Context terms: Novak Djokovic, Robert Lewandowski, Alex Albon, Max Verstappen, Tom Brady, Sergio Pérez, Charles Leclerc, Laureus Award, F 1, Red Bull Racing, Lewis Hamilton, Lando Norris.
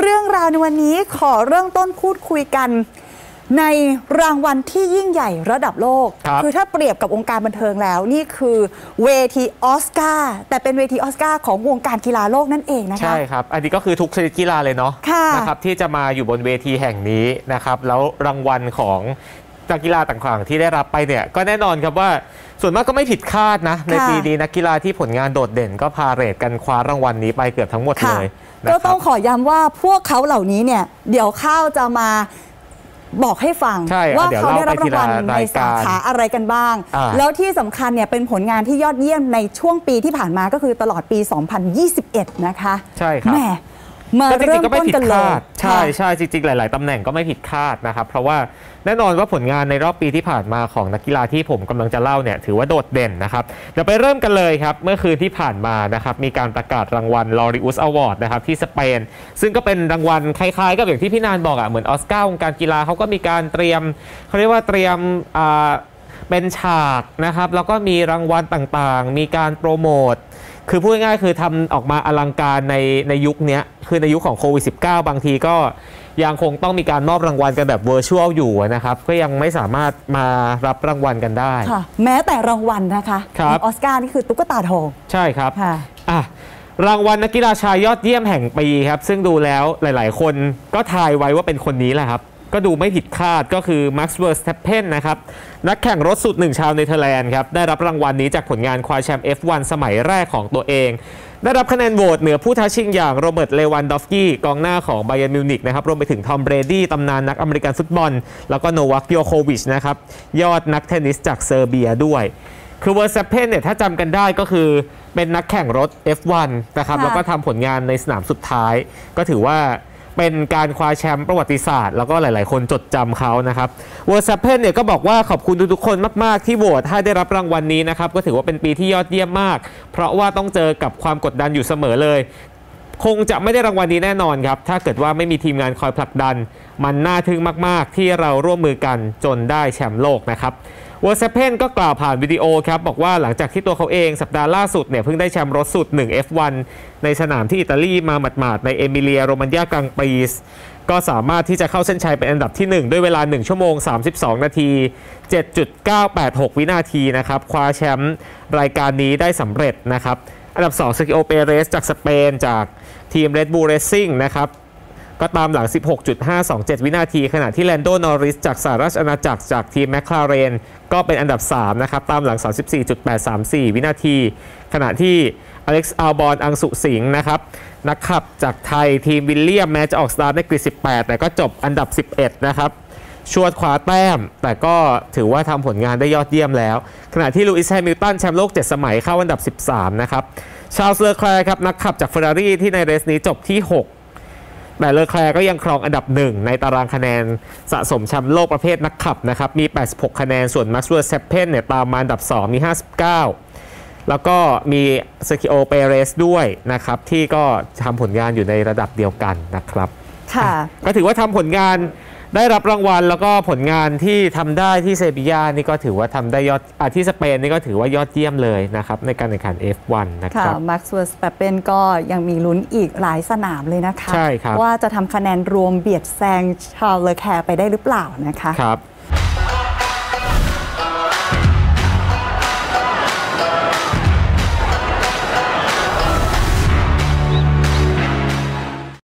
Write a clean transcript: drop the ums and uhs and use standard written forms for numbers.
เรื่องราวในวันนี้ขอเริ่มต้นพูดคุยกันในรางวัลที่ยิ่งใหญ่ระดับโลก คือถ้าเปรียบกับองค์การบันเทิงแล้วนี่คือเวทีออสการ์แต่เป็นเวทีออสการ์ของวงการกีฬาโลกนั่นเองนะคะใช่ครับอันนี้ก็คือทุกชนิดกีฬาเลยเนาะนะครับที่จะมาอยู่บนเวทีแห่งนี้นะครับแล้วรางวัลของกีฬาต่างๆที่ได้รับไปเนี่ยก็แน่นอนครับว่าส่วนมากก็ไม่ผิดคาดนะในปีนี้นักกีฬาที่ผลงานโดดเด่นก็พาเรดกันคว้ารางวัลนี้ไปเกือบทั้งหมดเลยก็ต้องขอย้ำว่าพวกเขาเหล่านี้เนี่ยเดี๋ยวข้าวจะมาบอกให้ฟังว่าเขาได้รับรางวัลในสาขาอะไรกันบ้างแล้วที่สำคัญเนี่ยเป็นผลงานที่ยอดเยี่ยมในช่วงปีที่ผ่านมาก็คือตลอดปี 2021 นะคะใช่ครับแหมมาเริ่มต้นกันเลยใช่ใช่จริงๆหลายๆตำแหน่งก็ไม่ผิดคาดนะครับเพราะว่าแน่นอนว่าผลงานในรอบปีที่ผ่านมาของนักกีฬาที่ผมกำลังจะเล่าเนี่ยถือว่าโดดเด่นนะครับเดี๋ยวไปเริ่มกันเลยครับเมื่อคืนที่ผ่านมานะครับมีการประกาศรางวัล Laureus Award นะครับที่สเปนซึ่งก็เป็นรางวัลคล้ายๆกับอย่างที่พี่นานบอกอ่ะเหมือนออสการ์วงการกีฬาเขาก็มีการเตรียมเขาเรียกว่าเตรียมเป็นฉากนะครับแล้วก็มีรางวัลต่างๆมีการโปรโมทคือพูดง่ายๆคือทำออกมาอลังการในยุคนี้คือในยุคของโควิด -19 บางทีก็ยังคงต้องมีการมอบรางวัลกันแบบเวอร์ชวลอยู่นะครับก็ยังไม่สามารถมารับรางวัลกันได้แม้แต่รางวัลนะคะออสการ์นี่คือตุ๊กตาทองใช่ครับรางวัลนักกีฬาชายยอดเยี่ยมแห่งปีครับซึ่งดูแล้วหลายๆคนก็ทายไว้ว่าเป็นคนนี้แหละครับก็ดูไม่ผิดคาดก็คือแม็กซ์ เวอร์สแตปเพนนะครับนักแข่งรถสุดหนึ่งชาวเนเธอร์แลนด์ครับได้รับรางวัลนี้จากผลงานคว้าแชมป์ F 1 สมัยแรกของตัวเองได้รับคะแนนโหวตเหนือผู้ท้าชิงอย่างโรเบิร์ต เลวันดอฟสกี้กองหน้าของไบเยิร์นมิวนิกนะครับรวมไปถึงทอม เบรดี้ตำนานนักอเมริกันฟุตบอลแล้วก็โนวัค โยโควิชนะครับยอดนักเทนนิสจากเซอร์เบียด้วยคือเวอร์สแตปเพนเนี่ยถ้าจำกันได้ก็คือเป็นนักแข่งรถ F 1 นะครับแล้วก็ทำผลงานในสนามสุดท้ายก็ถือว่าเป็นการคว้าแชมป์ประวัติศาสตร์แล้วก็หลายๆคนจดจำเขานะครับเวอร์สแตปเพนเนี่ยก็บอกว่าขอบคุณทุกๆคนมากๆที่โหวตให้ได้รับรางวัลนี้นะครับก็ถือว่าเป็นปีที่ยอดเยี่ยมมากเพราะว่าต้องเจอกับความกดดันอยู่เสมอเลยคงจะไม่ได้รางวัลนี้แน่นอนครับถ้าเกิดว่าไม่มีทีมงานคอยผลักดันมันน่าทึ่งมากๆที่เราร่วมมือกันจนได้แชมป์โลกนะครับเวอร์สแตปเพนก็กล่าวผ่านวิดีโอครับบอกว่าหลังจากที่ตัวเขาเองสัปดาห์ล่าสุดเนี่ยเพิ่งได้แชมป์รถสุด1 F1 ในสนามที่อิตาลีมาหมาดๆในเอมิเลียโรมัญญากลางปรีซก็สามารถที่จะเข้าเส้นชัยเป็นอันดับที่1ด้วยเวลา1 ชั่วโมง 32 นาที 7.986 วินาทีนะครับคว้าแชมป์รายการนี้ได้สำเร็จนะครับอันดับ2 เซอร์กิโอ เปเรสจากสเปนจากทีม Red Bull Racing นะครับก็ตามหลัง 16.527 วินาทีขณะที่แลนโด นอริสจากสหราชอาณาจักรจากทีมแมคลาเรนก็เป็นอันดับ3นะครับตามหลัง 34.834 วินาทีขณะที่อเล็กซ์ อัลบอน อังสุสิงห์นะครับนักขับจากไทยทีมวิลเลียมแม้จะออกสตาร์ทในกรีด 18แต่ก็จบอันดับ11นะครับชวดคว้าแต้มแต่ก็ถือว่าทำผลงานได้ยอดเยี่ยมแล้วขณะที่ลูอิส แฮมิลตันแชมป์โลก7สมัยเข้าอันดับ13นะครับชาร์ลส์ เลอแคลร์ครับนักขับจากเฟอร์รารี่ที่ในเรสนี้จบที่6แต่เลอแคลร์ก็ยังครองอันดับ1ในตารางคะแนนสะสมแชมป์โลกประเภทนักขับนะครับมี86คะแนนส่วนแม็กซ์ เวอร์สแตปเพนเนี่ยตามมาอันดับ2มี59แล้วก็มีเซอร์กิโอ เปเรสด้วยนะครับที่ก็ทำผลงานอยู่ในระดับเดียวกันนะครับค่ะก็ถือว่าทำผลงานได้รับรางวัลแล้วก็ผลงานที่ทำได้ที่เซบียานี่ก็ถือว่าทำได้ยอดที่สเปนนี่ก็ถือว่ายอดเยี่ยมเลยนะครับในการแข่งขัน F1 นะครับแม็กซ์ เวอร์สแตปเพนก็ยังมีลุ้นอีกหลายสนามเลยนะคะว่าจะทำคะแนนรวมเบียดแซงชาร์ล เลอแคลร์ไปได้หรือเปล่านะคะ